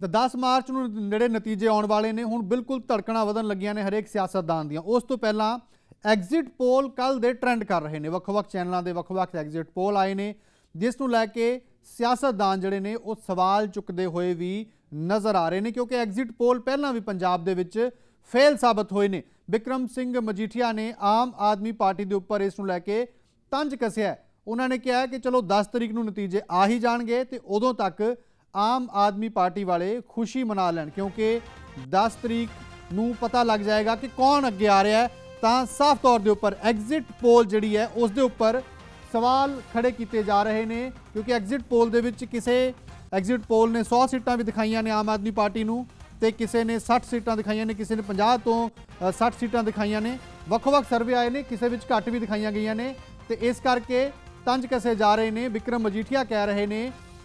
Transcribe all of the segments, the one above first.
तो 10 मार्च में जोड़े नतीजे आने वाले ने हूँ बिल्कुल धड़कना वधन लगिया ने हरेक सियासतदान दियाँ। उस तो पहला एग्जिट पोल कल दे ट्रेंड कर रहे हैं, वख-वख चैनलों के वख-वख एग्जिट पोल आए हैं जिसनों लैके सियासतदान जोड़े ने वो सवाल चुकते हुए भी नज़र आ रहे हैं क्योंकि एग्जिट पोल पहला भी पंजाब दे विच फेल साबित होए ने। बिक्रम सिंह मजीठिया ने आम आदमी पार्टी के उपर इसनों लैके तंज कसया, उन्होंने कहा कि चलो 10 तरीक नूं नतीजे आ ही जाणगे ते उदों तक आम आदमी पार्टी वाले खुशी मना लैण क्योंकि 10 तरीक नूं पता लग जाएगा कि कौन अगे आ रहा है। तो साफ तौर के उपर एग्जिट पोल जिहड़ी है उस दे उपर सवाल खड़े किए जा रहे हैं क्योंकि एग्जिट पोल दे विच किसे एग्जिट पोल ने 100 सीटां भी दिखाइयां ने आम आदमी पार्टी नूं ते किसी ने 60 सीटां दिखाइयां ने, किसी ने 50 तो 60 सीटां दिखाइयां ने, वख-वख सर्वे आए ने, किसी विच घट भी दिखाइयां गई ने। तो इस करके तंज कसे जा रहे हैं। बिक्रम मजीठिया कह रहे हैं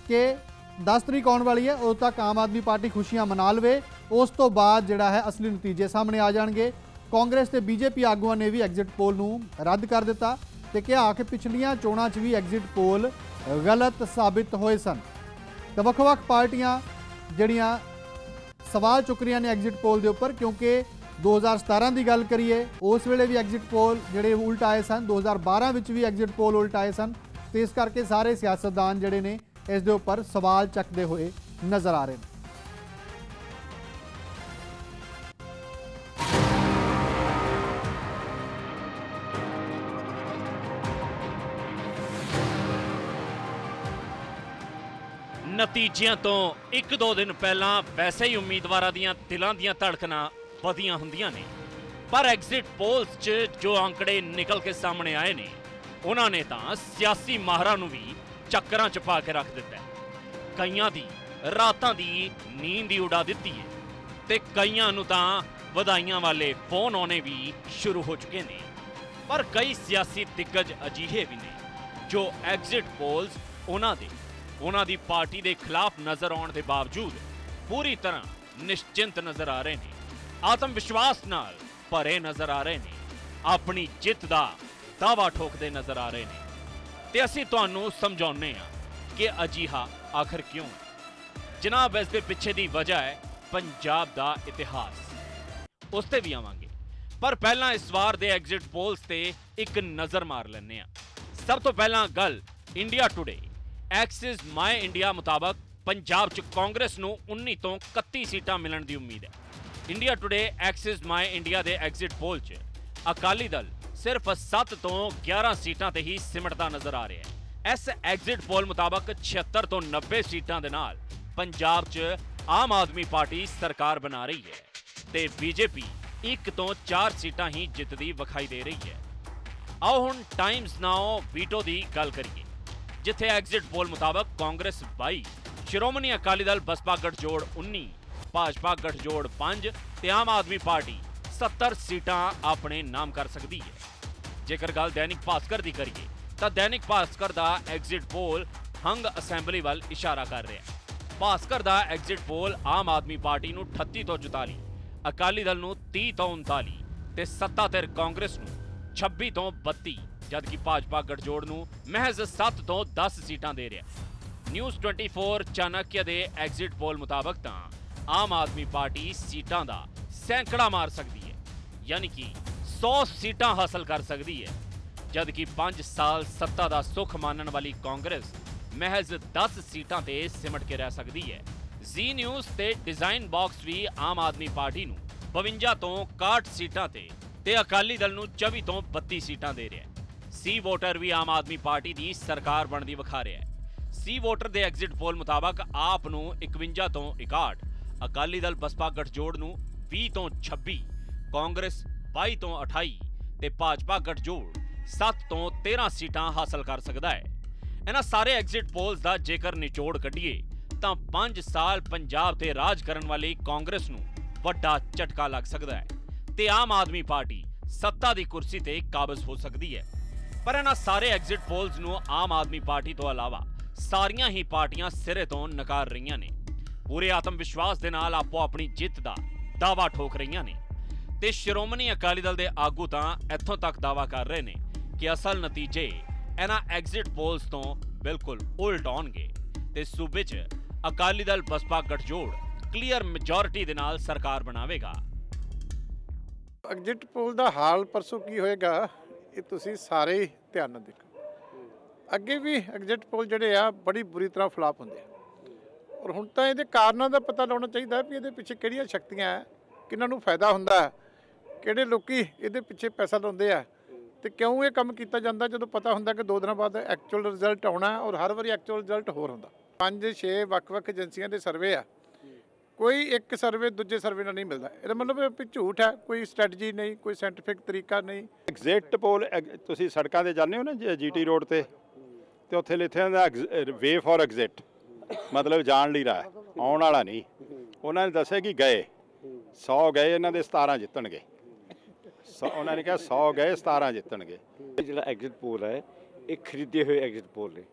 कि 10 तरीक आने वाली है, उद तक आम आदमी पार्टी खुशियां मना लवे, उस तो बाद जिहड़ा है असली नतीजे सामने आ जाएंगे। कांग्रेस ते बीजेपी आगुआं ने भी एग्जिट पोल नूं रद्द कर दिता ते कहा कि पिछलियां चोणां 'च भी एग्जिट पोल गलत साबित होए सन। तो वख-वख पार्टियां जिहड़ियां सवाल चुक रही ने एग्जिट पोल के उपर क्योंकि 2017 की गल करिए उस वेले भी एग्जिट पोल जिहड़े उल्ट आए सन, 2012 भी एग्जिट पोल उल्ट आए सन। तो इस करके सारे सियासतदान जिहड़े ने इस दे उपर सवाल चकते हुए नज़र आ रहे हैं। नतीजियां तो 1-2 दिन पहला वैसे ही उम्मीदवार दिलों दी धड़कना वधियां हुंदियां ने, पर एग्जिट पोल्स जो आंकड़े निकल के सामने आए ने उन्होंने तो सियासी माहरां नूं भी चक्करां च पा के रख दिता है। कईयां दी रातां दी नींद ही उड़ा दिती है ते कईयां नूं तां वधाईयां वाले फोन आने भी शुरू हो चुके ने। पर कई सियासी दिग्गज अजिहे भी ने जो एग्जिट पोल्स उन्होंने पार्टी के खिलाफ नज़र आने के बावजूद पूरी तरह निश्चिंत नज़र आ रहे हैं, आत्मविश्वास नाल भरे नज़र आ रहे हैं, अपनी जित का दावा ठोकते नज़र आ रहे हैं। तो असीं तुहानूं समझाउणे हां कि अजिहा आखिर क्यों है। जनाब इस दे पिछे की वजह है पंजाब का इतिहास, उस ते भी आवांगे, पर पहला इस वार दे एग्जिट पोल्स ते एक नज़र मार लैंदे हां। सब तो पहला गल India Today Axis My India मुताबक पंजाब च कांग्रेस नूं 19 तो 31 सीटां मिलण दी उम्मीद है। India Today Axis My India दे एग्जिट पोल च अकाली दल सिर्फ 7 तो 11 सीटां ते ही सिमटदा नज़र आ रहा है। इस एग्जिट पोल मुताबक 76 तो 90 सीटां दे नाल पंजाब च आम आदमी पार्टी सरकार बना रही है ते बीजेपी 1 तो 4 सीटां ही जितदी विखाई दे रही है। आओ हुण टाइम्स नाउ वीटो दी गल करिए, जिथे एग्जिट पोल मुताबक कांग्रेस 22, श्रोमणी अकाली दल बसपा गठजोड़ 19, भाजपा गठजोड़ 5 ते आम आदमी पार्टी 70 सीटां अपने नाम कर सकती है। जेकर गल दैनिक भास्कर की करिए तो दैनिक भास्कर का एग्जिट पोल हंग असैम्बली वाल इशारा कर रहा है। भास्कर का एग्जिट पोल आम आदमी पार्टी नूं 38 तो 44, अकाली दल नूं 30 तो 39 ते सत्ताधर कांग्रेस नूं 26 तो 32 जबकि भाजपा गठजोड़ नूं महज 7 तो 10 सीटां दे रहा। न्यूज़ 24 चाणक्य के एग्जिट पोल मुताबक तो आम आदमी पार्टी सीटां का सैकड़ा मार सकती है, यानी कि 100 सीटां हासिल कर सकती है, जबकि 5 साल सत्ता का सुख मानन वाली कांग्रेस महज 10 सीटां ते सिमट के रह सकती है। Z News ते डिजाइन बॉक्स भी आम आदमी पार्टी नूं 52 तो 61 सीटां ते अकाली दल नूं 24 तो 32 सीटां दे रहा है। C वोटर भी आम आदमी पार्टी की सरकार बनती विखा रहा है। C वोटर के एग्जिट पोल मुताबक आप नूं 51 तो 61, अकाली दल बसपा गठजोड़ नूं 20 तो 26, कांग्रेस 22 तो 28 ते भाजपा गठजोड़ 7 तो 13 सीटां हासिल कर सकता है। इन्हां सारे एग्जिट पोल्स का जेकर निचोड़ कढ़ीए तां 5 साल पंजाब ते राज करन वाली कांग्रेस नूं वड्डा झटका लग सकता है ते आम आदमी पार्टी सत्ता की कुर्सी ते काबज हो सकती है। पर इन्हां सारे एग्जिट पोल्स नूं आम आदमी पार्टी तो अलावा सारियां ही पार्टियां सिरे तो नकार रही ने, पूरे आत्मविश्वास दे नाल आपो अपनी जित का दावा ठोक रही ने ते श्रोमणी अकाली दल के आगू तो इत्थों तक दावा कर रहे हैं कि असल नतीजे इन्हां एग्जिट पोल्स तो बिल्कुल उल्ट आउणगे ते सूबे 'च अकाली दल बसपा गठजोड़ ਕਲੀਅਰ ਮੈਜੋਰਿਟੀ ਦੇ ਨਾਲ ਸਰਕਾਰ ਬਣਾਵੇਗਾ। ਐਗਜ਼ਿਟ ਪੋਲ ਦਾ ਹਾਲ ਪਰਸੋਂ ਕੀ ਹੋਏਗਾ ਇਹ ਤੁਸੀਂ ਸਾਰੇ ਧਿਆਨ ਨਾਲ ਦੇਖੋ। ਅੱਗੇ ਵੀ ਐਗਜ਼ਿਟ ਪੋਲ ਜਿਹੜੇ ਆ ਬੜੀ ਬੁਰੀ ਤਰ੍ਹਾਂ ਫਲਾਪ ਹੁੰਦੇ ਆ ਔਰ ਹੁਣ ਤਾਂ ਇਹਦੇ ਕਾਰਨਾਂ ਦਾ ਪਤਾ ਲਾਉਣਾ ਚਾਹੀਦਾ ਵੀ ਇਹਦੇ ਪਿੱਛੇ ਕਿਹੜੀਆਂ ਸ਼ਕਤੀਆਂ ਹੈ, ਕਿਹਨਾਂ ਨੂੰ ਫਾਇਦਾ ਹੁੰਦਾ ਹੈ, ਕਿਹੜੇ ਲੋਕੀ ਇਹਦੇ ਪਿੱਛੇ ਪੈਸਾ ਲਾਉਂਦੇ ਆ ਤੇ ਕਿਉਂ ਇਹ ਕੰਮ ਕੀਤਾ ਜਾਂਦਾ ਜਦੋਂ ਪਤਾ ਹੁੰਦਾ ਕਿ ਦੋ ਦਿਨਾਂ ਬਾਅਦ ਐਕਚੁਅਲ ਰਿਜ਼ਲਟ ਆਉਣਾ ਔਰ ਹਰ ਵਾਰੀ ਐਕਚੁਅਲ ਰਿਜ਼ਲਟ ਹੋਰ ਹੁੰਦਾ। 5-6 ਵੱਖ-ਵੱਖ ਏਜੰਸੀਆਂ ਦੇ ਸਰਵੇ ਆ, ਕੋਈ ਇੱਕ ਸਰਵੇ ਦੂਜੇ ਸਰਵੇ ਨਾਲ ਨਹੀਂ ਮਿਲਦਾ। ਇਹਦਾ ਮਤਲਬ ਝੂਠ ਹੈ, ਕੋਈ ਸਟ੍ਰੈਟਜੀ ਨਹੀਂ, ਕੋਈ ਸਾਇੰਟੀਫਿਕ ਤਰੀਕਾ ਨਹੀਂ। ਐਗਜ਼ਿਟ ਪੋਲ ਤੁਸੀਂ ਸੜਕਾਂ ਤੇ ਜਾਂਦੇ ਹੋ ਨਾ ਜੀਟੀ ਰੋਡ ਤੇ ਉੱਥੇ ਲਿਖਿਆ ਹੁੰਦਾ ਵੇ ਫॉर ਐਗਜ਼ਿਟ, ਮਤਲਬ ਜਾਣ ਲਈ ਰਾਹ, ਆਉਣ ਵਾਲਾ ਨਹੀਂ। ਉਹਨਾਂ ਨੇ ਦੱਸਿਆ ਕਿ ਗਏ 100 ਗਏ, ਇਹਨਾਂ ਦੇ 17 ਜਿੱਤਣਗੇ। ਉਹਨਾਂ ਨੇ ਕਿਹਾ 100 ਗਏ 17 ਜਿੱਤਣਗੇ। ਜਿਹੜਾ ਐਗਜ਼ਿਟ ਪੋਲ ਹੈ ਇਹ ਖਰੀਦੇ ਹੋਏ ਐਗਜ਼ਿਟ ਪੋਲ ਨੇ,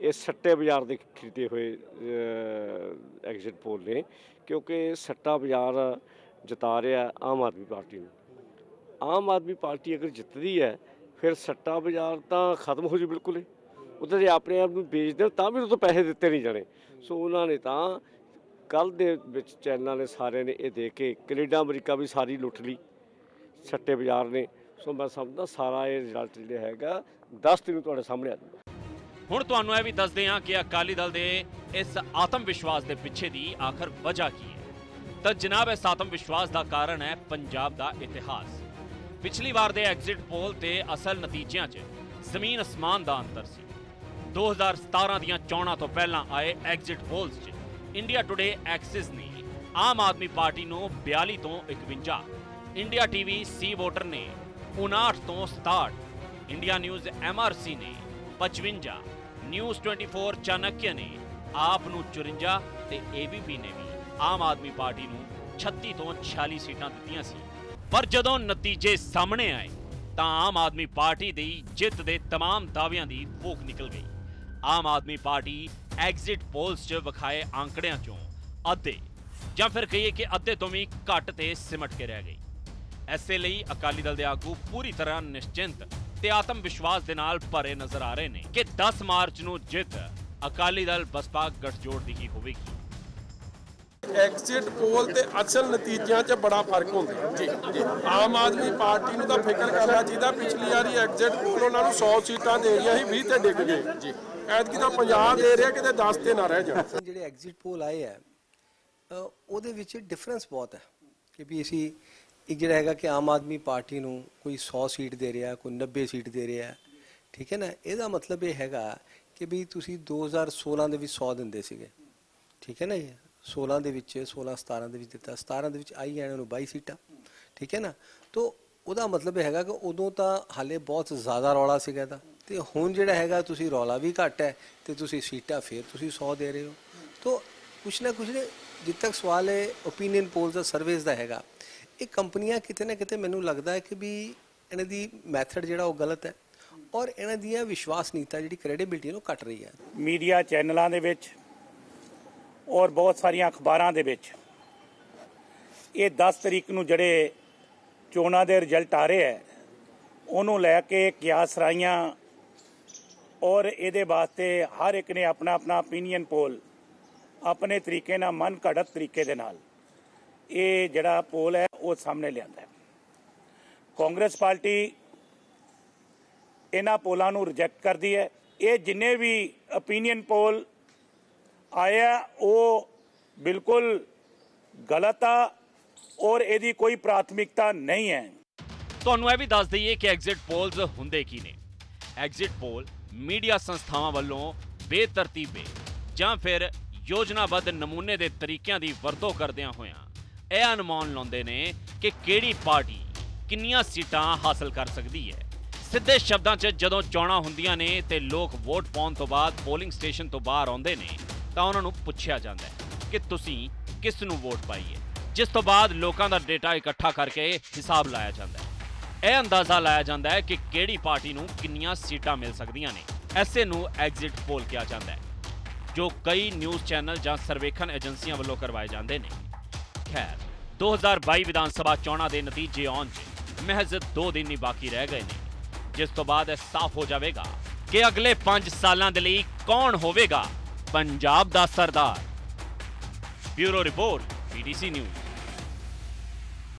ਇਹ ਸੱਟੇ ਬਾਜ਼ਾਰ ਦੇ ਖਰੀਦੇ ਹੋਏ ਐਗਜ਼ਿਟ ਪੋਲ ਨੇ, ਕਿਉਂਕਿ ਸੱਟਾ ਬਾਜ਼ਾਰ ਜਿਤਾ ਰਿਹਾ ਆਮ ਆਦਮੀ ਪਾਰਟੀ ਨੂੰ। ਆਮ ਆਦਮੀ ਪਾਰਟੀ ਅਗਰ ਜਿੱਤਦੀ ਹੈ ਫਿਰ ਸੱਟਾ ਬਾਜ਼ਾਰ ਤਾਂ ਖਤਮ ਹੋ ਜੂ ਬਿਲਕੁਲ। ਉੱਥੇ ਜੇ ਆਪਣੇ ਆਪ ਨੂੰ ਵੇਚਦੇ ਤਾਂ ਵੀ ਉਹ ਪੈਸੇ ਦਿੱਤੇ ਨਹੀਂ ਜਾਣੇ। ਸੋ ਉਹਨਾਂ ਨੇ ਤਾਂ ਕੱਲ੍ਹ ਦੇ ਵਿੱਚ ਚੈਨਲਾਂ ਨੇ ਸਾਰਿਆਂ ਨੇ ਇਹ ਦੇਖ ਕੇ ਕੈਨੇਡਾ ਅਮਰੀਕਾ ਵੀ ਸਾਰੀ ਲੁੱਟ ਲਈ ਸੱਟੇ ਬਾਜ਼ਾਰ ਨੇ। ਸੋ ਮੈਂ ਸਮਝਦਾ ਸਾਰਾ ਇਹ ਰਿਜ਼ਲਟ ਜਿਹੜਾ ਹੈਗਾ 10 ਦਿਨ ਤੁਹਾਡੇ ਸਾਹਮਣੇ ਆ ਜਾਊਗਾ। ਹੁਣ ਤੁਹਾਨੂੰ ਇਹ ਵੀ ਦੱਸਦੇ ਹਾਂ ਕਿ ਅਕਾਲੀ ਦਲ ਦੇ ਇਸ ਆਤਮ ਵਿਸ਼ਵਾਸ ਦੇ ਪਿੱਛੇ ਦੀ ਆਖਰ ਵਜ੍ਹਾ ਕੀ ਹੈ। ਤਾਂ ਜਨਾਬ ਇਸ ਆਤਮ ਵਿਸ਼ਵਾਸ ਦਾ ਕਾਰਨ ਹੈ ਪੰਜਾਬ ਦਾ ਇਤਿਹਾਸ। ਪਿਛਲੀ ਵਾਰ ਦੇ ਐਗਜ਼ਿਟ ਪੋਲ ਤੇ ਅਸਲ ਨਤੀਜਿਆਂ 'ਚ ਜ਼ਮੀਨ ਅਸਮਾਨ ਦਾ ਅੰਤਰ ਸੀ। 2017 ਦੀਆਂ ਚੋਣਾਂ ਤੋਂ ਪਹਿਲਾਂ ਆਏ ਐਗਜ਼ਿਟ ਪੋਲਸ 'ਚ ਇੰਡੀਆ ਟੁਡੇ ਐਕਸਿਸ ਨੇ ਆਮ ਆਦਮੀ ਪਾਰਟੀ ਨੂੰ 42 ਤੋਂ 51, ਇੰਡੀਆ ਟੀਵੀ ਸੀ ਵੋਟਰ ਨੇ 59 ਤੋਂ 67, ਇੰਡੀਆ ਨਿਊਜ਼ MRC ਨੇ 55, ਨਿਊਜ਼ 24 ਚਾਣਕਿਆ ਨੇ ਆਪ ਨੂੰ 54 ਤੇ ABP ਨੇ ਵੀ ਆਮ ਆਦਮੀ ਪਾਰਟੀ ਨੂੰ 36 ਤੋਂ 46 ਸੀਟਾਂ ਦਿੱਤੀਆਂ ਸੀ। ਪਰ ਜਦੋਂ ਨਤੀਜੇ ਸਾਹਮਣੇ ਆਏ ਤਾਂ ਆਮ ਆਦਮੀ ਪਾਰਟੀ ਦੀ ਜਿੱਤ ਦੇ तमाम ਦਾਅਵਿਆਂ ਦੀ ਫੂਕ ਨਿਕਲ ਗਈ। Aam Aadmi party exit polls 'ਚ ਵਿਖਾਏ ਅੰਕੜਿਆਂ 'ਚੋਂ ਅੱਧੇ ਜਾਂ ਫਿਰ ਕਹੀਏ ਕਿ ਅੱਧੇ ਤੋਂ ਵੀ ਘੱਟ ਤੇ ਸਿਮਟ ਕੇ ਰਹਿ ਗਈ। ਐਸੇ ਲਈ ਅਕਾਲੀ ਦਲ ਦੇ ਆਗੂ ਪੂਰੀ ਤਰ੍ਹਾਂ ਨਿਸ਼ਚਿੰਤ ਤੇ ਆਤਮ ਵਿਸ਼ਵਾਸ ਦੇ ਨਾਲ ਭਰੇ ਨਜ਼ਰ ਆ ਰਹੇ ਨੇ ਕਿ 10 ਮਾਰਚ ਨੂੰ ਜਿੱਤ ਅਕਾਲੀ ਦਲ ਬਸਪਾ ਗਠਜੋੜ ਦੀ ਹੀ ਹੋਵੇਗੀ। ਐਗਜ਼ਿਟ ਪੋਲ ਤੇ ਅਸਲ ਨਤੀਜਿਆਂ 'ਚ ਬੜਾ ਫਰਕ ਹੁੰਦਾ ਜੀ। ਆਮ ਆਦਮੀ ਪਾਰਟੀ ਨੂੰ ਤਾਂ ਫਿਕਰ ਕਰਨਾ ਚਾਹੀਦਾ। ਪਿਛਲੀ ਵਾਰੀ ਐਗਜ਼ਿਟ ਪੋਲ ਉਹਨਾਂ ਨੂੰ 100 ਸੀਟਾਂ ਦੇ ਰਹੀਆਂ ਸੀ, 20 ਤੇ ਡਿੱਗ ਗਏ ਜੀ। ਐਤਕੀ ਤਾਂ 50 ਦੇ ਰਿਹਾ, ਕਿਤੇ 10 ਤੇ ਨਾ ਰਹਿ ਜਾਣ। ਜਿਹੜੇ ਐਗਜ਼ਿਟ ਪੋਲ ਆਏ ਆ ਉਹਦੇ ਵਿੱਚ ਡਿਫਰੈਂਸ ਬਹੁਤ ਹੈ ਕਿ ਵੀ ਅਸੀਂ एक जोड़ा है कि आम आदमी पार्टी नूं कोई 100 सीट दे रहा, कोई 90 सीट दे रहा, ठीक है ना। यदा मतलब यह है कि भी तुसी 2016 के 100 देंदे सीगे, ठीक है ना। 16 के 16 17 के दिता, 17 के आई जाने नूं 22 सीटा, ठीक है ना। तो वह मतलब यह है कि उदों तो हाले बहुत ज़्यादा रौला सीगा दा ते हुण जोड़ा है तुसी रौला भी घट है तो तुसी सीटा फिर तुसी 100 दे रहे हो। तो कुछ ना जित तक सवाल है ओपीनियन पोल का सर्वेज का है, ਇਹ ਕੰਪਨੀਆਂ ਕਿਤੇ ਨਾ ਕਿਤੇ ਮੈਨੂੰ ਲੱਗਦਾ ਹੈ ਕਿ ਵੀ ਇਹਨਾਂ ਦੀ ਮੈਥਡ ਜਿਹੜਾ ਉਹ ਗਲਤ ਹੈ ਔਰ ਇਹਨਾਂ ਦੀਆਂ ਵਿਸ਼ਵਾਸਨੀਤਾ ਜਿਹੜੀ ਕ੍ਰੈਡੀਬਿਲਟੀ ਨੂੰ ਘਟ ਰਹੀ ਹੈ। ਮੀਡੀਆ ਚੈਨਲਾਂ ਦੇ ਵਿੱਚ ਔਰ ਬਹੁਤ ਸਾਰੀਆਂ ਅਖਬਾਰਾਂ ਦੇ ਵਿੱਚ ਇਹ 10 ਤਰੀਕ ਨੂੰ ਜਿਹੜੇ ਚੋਣਾਂ ਦੇ ਰਿਜ਼ਲਟ ਆ ਰਹੇ ਹੈ ਉਹਨੂੰ ਲੈ ਕੇ ਕਿਆਸ ਰਾਈਆਂ ਔਰ ਇਹਦੇ ਵਾਸਤੇ ਹਰ ਇੱਕ ਨੇ ਆਪਣਾ ਆਪਣਾ ਓਪੀਨੀਅਨ ਪੋਲ ਆਪਣੇ ਤਰੀਕੇ ਨਾਲ ਮਨ ਘੜਤ ਤਰੀਕੇ ਦੇ ਨਾਲ ਇਹ ਜਿਹੜਾ ਪੋਲ ਹੈ ਉਹ ਸਾਹਮਣੇ ਲਿਆਂਦਾ ਹੈ। ਕਾਂਗਰਸ ਪਾਰਟੀ ਇਹਨਾਂ ਪੋਲਾਂ ਨੂੰ ਰਿਜੈਕਟ ਕਰਦੀ ਹੈ। ਇਹ ਜਿੰਨੇ ਵੀ ਓਪੀਨੀਅਨ ਪੋਲ ਆਇਆ ਉਹ ਬਿਲਕੁਲ ਗਲਤ ਆ ਔਰ ਇਹਦੀ ਕੋਈ ਪ੍ਰਾਥਮਿਕਤਾ ਨਹੀਂ ਹੈ। ਤੁਹਾਨੂੰ ਇਹ ਵੀ ਦੱਸ ਦਈਏ ਕਿ ਐਗਜ਼ਿਟ ਪੋਲਸ ਹੁੰਦੇ ਕੀ ਨੇ। ਐਗਜ਼ਿਟ ਪੋਲ ਮੀਡੀਆ ਸੰਸਥਾਵਾਂ ਵੱਲੋਂ ਬੇਤਰਤੀਬੇ ਜਾਂ ਫਿਰ ਯੋਜਨਾਬੱਧ ਨਮੂਨੇ ਦੇ ਤਰੀਕਿਆਂ ਦੀ ਵਰਤੋਂ ਕਰਦਿਆਂ ਹੋਇਆਂ ਇਹ ਅਨੁਮਾਨ ਲਾਉਂਦੇ ਨੇ ਕਿ ਕਿਹੜੀ ਪਾਰਟੀ ਕਿੰਨੀਆਂ ਸੀਟਾਂ ਹਾਸਲ ਕਰ ਸਕਦੀ ਹੈ। ਸਿੱਧੇ ਸ਼ਬਦਾਂ 'ਚ ਜਦੋਂ ਚੋਣਾਂ ਹੁੰਦੀਆਂ ਨੇ ਤੇ ਲੋਕ ਵੋਟ ਪਾਉਣ ਤੋਂ ਬਾਅਦ ਪੋਲਿੰਗ ਸਟੇਸ਼ਨ ਤੋਂ ਬਾਹਰ ਆਉਂਦੇ ਨੇ ਤਾਂ ਉਹਨਾਂ ਨੂੰ ਪੁੱਛਿਆ ਜਾਂਦਾ ਹੈ ਕਿ ਤੁਸੀਂ ਕਿਸ ਨੂੰ ਵੋਟ ਪਾਈ ਹੈ, ਜਿਸ ਤੋਂ ਬਾਅਦ ਲੋਕਾਂ ਦਾ ਡੇਟਾ ਇਕੱਠਾ ਕਰਕੇ ਹਿਸਾਬ ਲਾਇਆ ਜਾਂਦਾ ਹੈ। ਇਹ ਅੰਦਾਜ਼ਾ ਲਾਇਆ ਜਾਂਦਾ ਹੈ ਕਿ ਕਿਹੜੀ ਪਾਰਟੀ ਨੂੰ ਕਿੰਨੀਆਂ ਸੀਟਾਂ ਮਿਲ ਸਕਦੀਆਂ ਨੇ। ਐਸੇ ਨੂੰ ਐਗਜ਼ਿਟ ਪੋਲ ਕਿਹਾ ਜਾਂਦਾ ਹੈ ਜੋ ਕਈ ਨਿਊਜ਼ ਚੈਨਲ ਜਾਂ ਸਰਵੇਖਣ ਏਜੰਸੀਆਂ ਵੱਲੋਂ ਕਰਵਾਏ ਜਾਂਦੇ ਨੇ। ਖੈਰ 2022 ਵਿਧਾਨ ਸਭਾ ਚੋਣਾਂ ਦੇ ਨਤੀਜੇ ਆਉਣ 'ਚ ਮਹਿਜ਼ 2 ਦਿਨ ਹੀ ਬਾਕੀ ਰਹਿ ਗਏ ਨੇ, ਜਿਸ ਤੋਂ ਬਾਅਦ ਇਹ ਸਾਫ਼ ਹੋ ਜਾਵੇਗਾ ਕਿ ਅਗਲੇ 5 ਸਾਲਾਂ ਦੇ ਲਈ ਕੌਣ ਹੋਵੇਗਾ ਪੰਜਾਬ ਦਾ ਸਰਦਾਰ। Bureau report PTC news.